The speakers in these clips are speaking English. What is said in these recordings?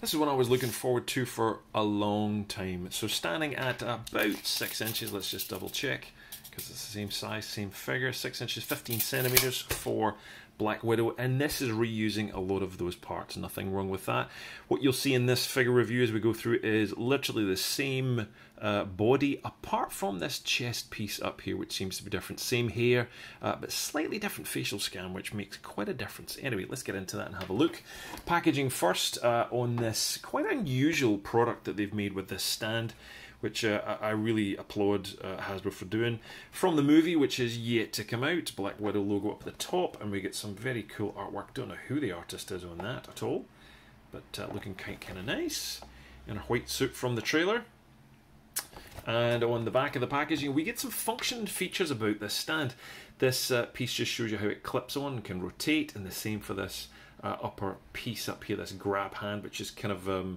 This is one I was looking forward to for a long time. So standing at about 6 inches, let's just double check, because it's the same size, same figure, 6 inches, 15 centimeters for Black Widow, and this is reusing a lot of those parts. Nothing wrong with that. What you'll see in this figure review as we go through is literally the same body, apart from this chest piece up here, which seems to be different. Same hair, but slightly different facial scan, which makes quite a difference. Anyway, let's get into that and have a look. Packaging first on this quite unusual product that they've made with this stand, which I really applaud Hasbro for doing. From the movie, which is yet to come out, Black Widow logo up the top, and we get some very cool artwork. Don't know who the artist is on that at all, but looking kind of nice. In a white suit from the trailer. And on the back of the packaging, we get some function features about this stand. This piece just shows you how it clips on, can rotate, and the same for this upper piece up here, this grab hand, which is kind of...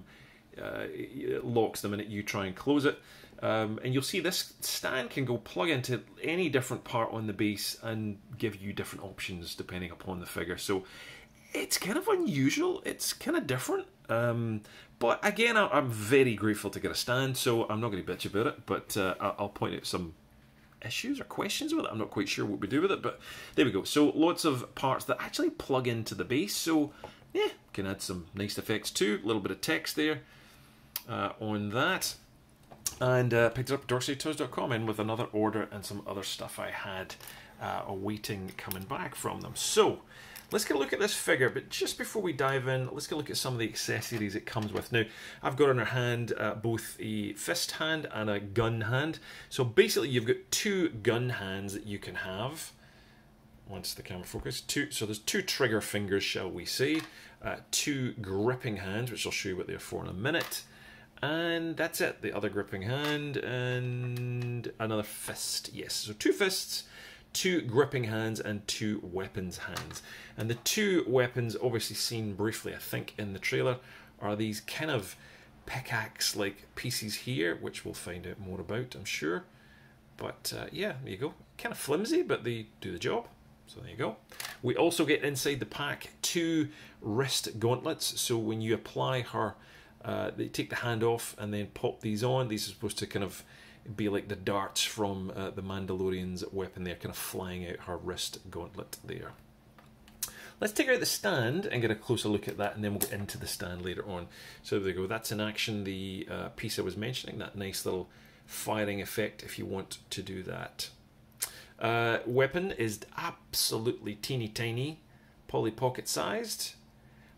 it locks the minute you try and close it, and you'll see this stand can go plug into any different part on the base and give you different options depending upon the figure. So it's kind of unusual, it's kind of different, but again, I'm very grateful to get a stand, so I'm not going to bitch about it, but I'll point out some issues or questions with it. I'm not quite sure what we do with it, but there we go. So lots of parts that actually plug into the base, so yeah, can add some nice effects too. A little bit of text there on that, and picked it up at dorksideTOYS.com in with another order and some other stuff I had awaiting coming back from them. So let's get a look at this figure, but just before we dive in, let's get a look at some of the accessories it comes with. Now, I've got in her hand both a fist hand and a gun hand, so basically you've got two gun hands that you can have. Once the camera focuses, so there's two trigger fingers, shall we say, two gripping hands, which I'll show you what they're for in a minute, and that's it, the other gripping hand, and another fist, yes, so two fists, two gripping hands, and two weapons hands. And the two weapons, obviously seen briefly, I think, in the trailer, are these kind of pickaxe-like pieces here, which we'll find out more about, I'm sure, but yeah, there you go, kind of flimsy, but they do the job. So there you go. We also get inside the pack two wrist gauntlets. So when you apply her, they take the hand off and then pop these on. These are supposed to kind of be like the darts from the Mandalorian's weapon there, kind of flying out her wrist gauntlet there. Let's take out the stand and get a closer look at that, and then we'll get into the stand later on. So there you go. That's in action, the piece I was mentioning, that nice little firing effect if you want to do that. Weapon is absolutely teeny tiny, Polly Pocket sized,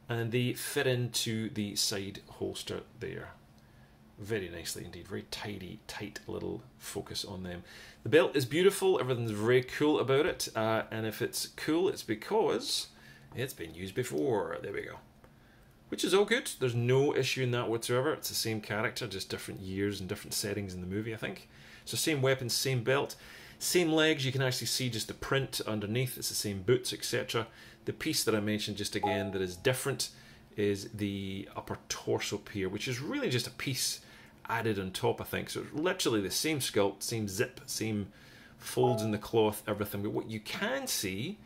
and they fit into the side holster there. Very nicely indeed, very tidy, tight little focus on them. The belt is beautiful, everything's very cool about it, and if it's cool, it's because it's been used before. There we go. Which is all good, there's no issue in that whatsoever. It's the same character, just different years and different settings in the movie, I think. So same weapon, same belt. Same legs, you can actually see just the print underneath, it's the same boots, etc. The piece that I mentioned just again that is different is the upper torso pier, which is really just a piece added on top, I think. So it's literally the same sculpt, same zip, same folds in the cloth, everything. But what you can see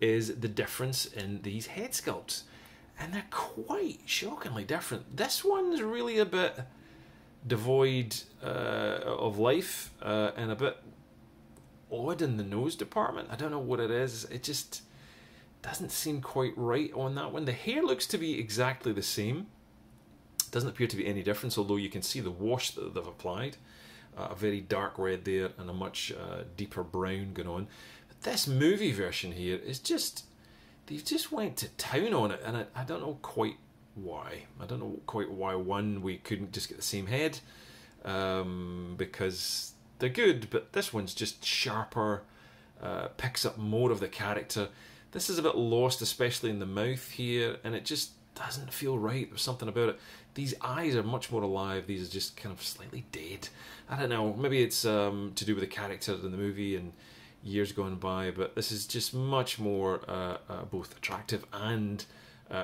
is the difference in these head sculpts. And they're quite shockingly different. This one's really a bit devoid of life and a bit... odd in the nose department. I don't know what it is. It just doesn't seem quite right on that one. The hair looks to be exactly the same. Doesn't appear to be any difference, although you can see the wash that they've applied. A very dark red there and a much deeper brown going on. But this movie version here is just... they've just went to town on it, and I don't know quite why. I don't know quite why, one, we couldn't just get the same head, because... they're good, but this one's just sharper, picks up more of the character. This is a bit lost, especially in the mouth here, and it just doesn't feel right. There's something about it. These eyes are much more alive. These are just kind of slightly dead. I don't know. Maybe it's to do with the character in the movie and years gone by, but this is just much more both attractive and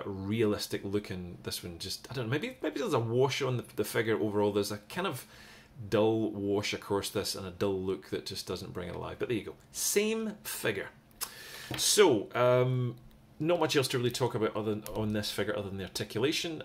realistic looking. This one just, I don't know, maybe there's a wash on the figure overall. There's a kind of... dull wash across this and a dull look that just doesn't bring it alive. But there you go, same figure. So Not much else to really talk about on this figure other than the articulation.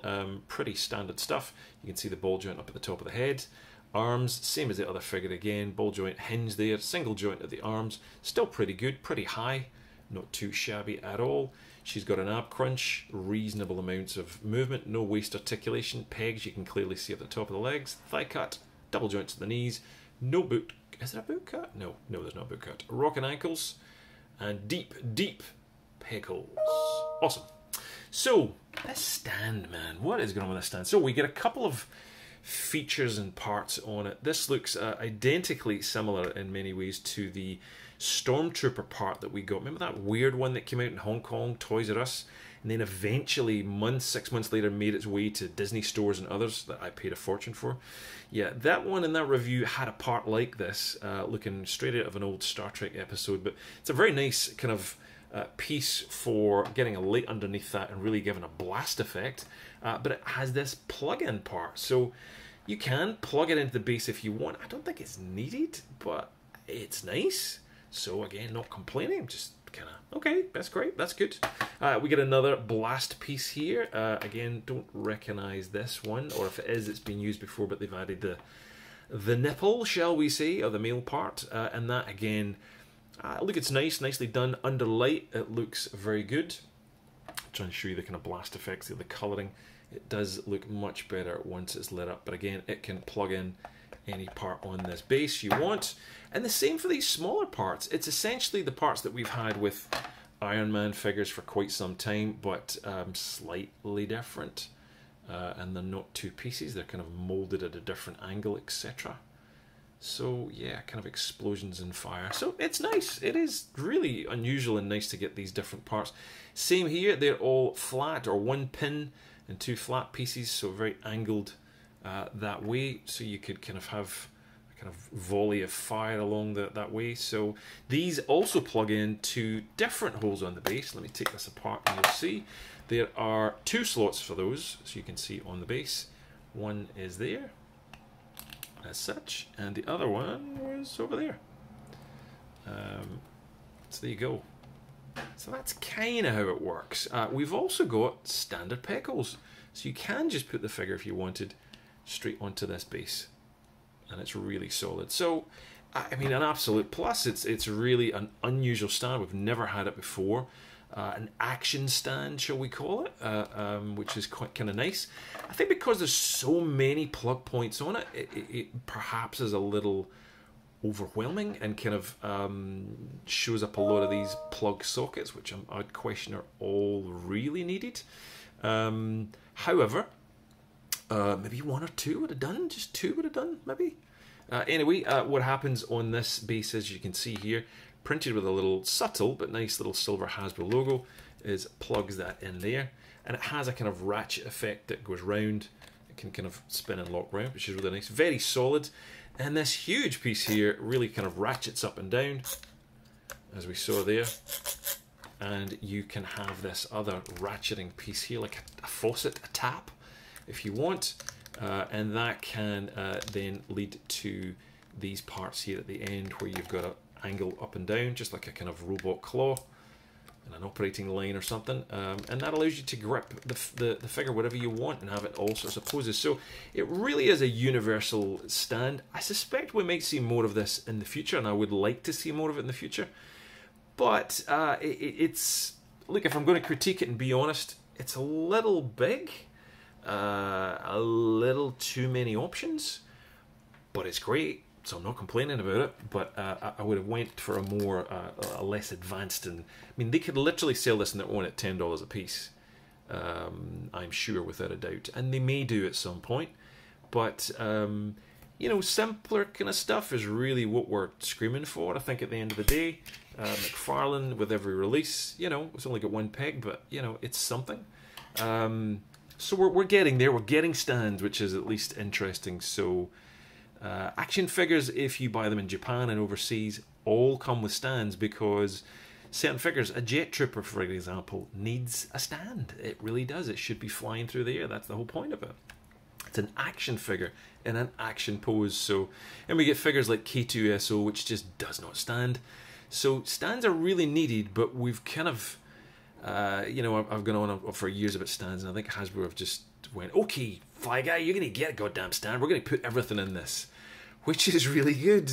Pretty standard stuff. You can see the ball joint up at the top of the head. Arms, same as the other figure again. Ball joint hinge there, single joint at the arms. Still pretty good, pretty high. Not too shabby at all. She's got an ab crunch, reasonable amounts of movement, no waist articulation. Pegs you can clearly see at the top of the legs. Thigh cut, double joints at the knees. No boot, is there a boot cut? No, no there's not a boot cut. Rocking ankles and deep, deep peg holes. Awesome. So, this stand, man. What is going on with this stand? So we get a couple of features and parts on it. This looks identically similar in many ways to the Stormtrooper part that we got. Remember that weird one that came out in Hong Kong, Toys R Us, and then eventually months, 6 months later made its way to Disney stores and others that I paid a fortune for? Yeah, that one in that review had a part like this, looking straight out of an old Star Trek episode, but it's a very nice kind of piece for getting a light underneath that and really giving a blast effect, but it has this plug-in part, so you can plug it into the base if you want. I don't think it's needed, but it's nice. So again, not complaining, I'm just kind of, okay, that's great, that's good. We get another blast piece here. Again, don't recognize this one, or if it is, it's been used before, but they've added the nipple, shall we say, or the male part, and that again, look, it's nice, nicely done. Under light, it looks very good. I'm trying to show you the kind of blast effects of the colouring. It does look much better once it's lit up. But again, it can plug in any part on this base you want. And the same for these smaller parts. It's essentially the parts that we've had with Iron Man figures for quite some time, but slightly different. And they're not two pieces. They're kind of moulded at a different angle, etc. So yeah, kind of explosions and fire. So it's nice. It is really unusual and nice to get these different parts. Same here, they're all flat or one pin and two flat pieces, so very angled that way. So you could kind of have a kind of volley of fire along that way. So these also plug into different holes on the base. Let me take this apart and you'll see. There are two slots for those, so you can see on the base. One is there, as such, and the other one was over there. So there you go. So that's kind of how it works. We've also got standard peg holes, so you can just put the figure, if you wanted, straight onto this base, and it's really solid. So, I mean, an absolute plus. It's really an unusual stand. We've never had it before. An action stand, shall we call it, which is quite kind of nice. I think because there's so many plug points on it, it perhaps is a little overwhelming and kind of shows up a lot of these plug sockets, which I'd question are all really needed. However, maybe one or two would have done, just two would have done, maybe. Anyway, what happens on this base, as you can see here, printed with a little subtle but nice little silver Hasbro logo, is plugs that in there, and it has a kind of ratchet effect that goes round. It can kind of spin and lock round, which is really nice, very solid. And this huge piece here really kind of ratchets up and down, as we saw there, and you can have this other ratcheting piece here, like a faucet, a tap, if you want, and that can then lead to these parts here at the end where you've got a angle up and down, just like a kind of robot claw and an operating line or something, and that allows you to grip the figure whatever you want and have it all sorts of poses. So it really is a universal stand. I suspect we might see more of this in the future, and I would like to see more of it in the future, but it's, look, if I'm going to critique it and be honest, it's a little big, a little too many options, but it's great. So I'm not complaining about it, but I would have went for a more, a less advanced. And I mean, they could literally sell this on their own at $10 a piece, I'm sure, without a doubt. And they may do at some point, but you know, simpler kind of stuff is really what we're screaming for. I think at the end of the day, McFarlane with every release, you know, it's only got one peg, but you know, it's something. So we're getting there. We're getting stands, which is at least interesting. So. Action figures, if you buy them in Japan and overseas, all come with stands, because certain figures, a jet trooper for example, needs a stand. It really does. It should be flying through the air. That's the whole point of it. It's an action figure in an action pose. So, and we get figures like K2SO, which just does not stand. So stands are really needed, but we've kind of You know, I've gone on for years about stands, and I think Hasbro have just went, okay, Fly Guy, you're going to get a goddamn stand. We're going to put everything in this, which is really good.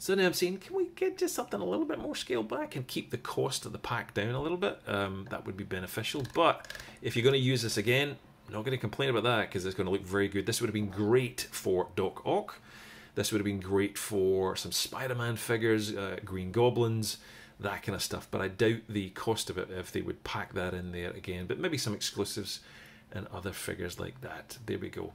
So now I'm saying, can we get just something a little bit more scaled back and keep the cost of the pack down a little bit? That would be beneficial. But if you're going to use this again, I'm not going to complain about that because it's going to look very good. This would have been great for Doc Ock. This would have been great for some Spider-Man figures, Green Goblins, that kind of stuff. But I doubt the cost of it if they would pack that in there again. But maybe some exclusives and other figures like that. There we go.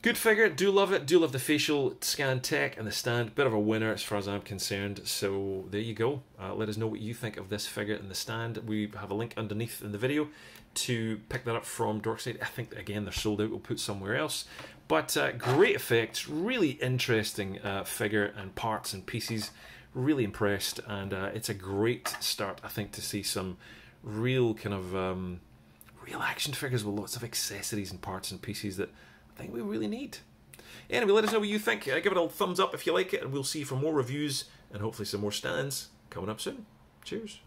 Good figure, do love it, do love the facial scan tech and the stand. Bit of a winner as far as I'm concerned. So there you go. Let us know what you think of this figure and the stand. We have a link underneath in the video to pick that up from Dorkside. I think, again, they're sold out. We'll put somewhere else. But great effects, really interesting figure and parts and pieces. Really impressed, and it's a great start, I think, to see some real kind of real action figures with lots of accessories and parts and pieces that I think we really need. Anyway, let us know what you think. Give it a thumbs up if you like it, and we'll see you for more reviews and hopefully some more stands coming up soon. Cheers.